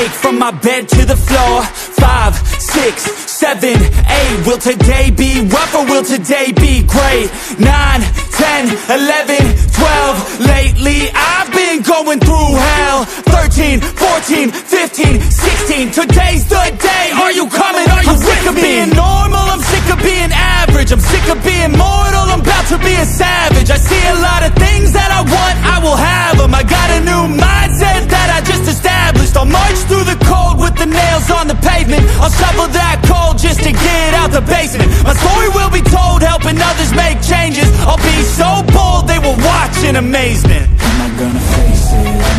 awake from my bed to the floor. 5, 6, 7, 8. Will today be rough or will today be great? 9, 10, 11, 12. Lately I've been going through hell. 13, 14, 15, 16. Today's the day. Are you coming? Are you with me? I'm sick of being normal, I'm sick of being average, I'm sick of being mortal, I'm about to be a savage. I see a lot of things that I want, I will have them. I got a new mindset that I just established. I'll march through the cold with the nails on the pavement. I'll shovel that coal just to get out the basement. My story will be told, helping others make changes. I'll be so bold, they will watch in amazement. Am I gonna face it?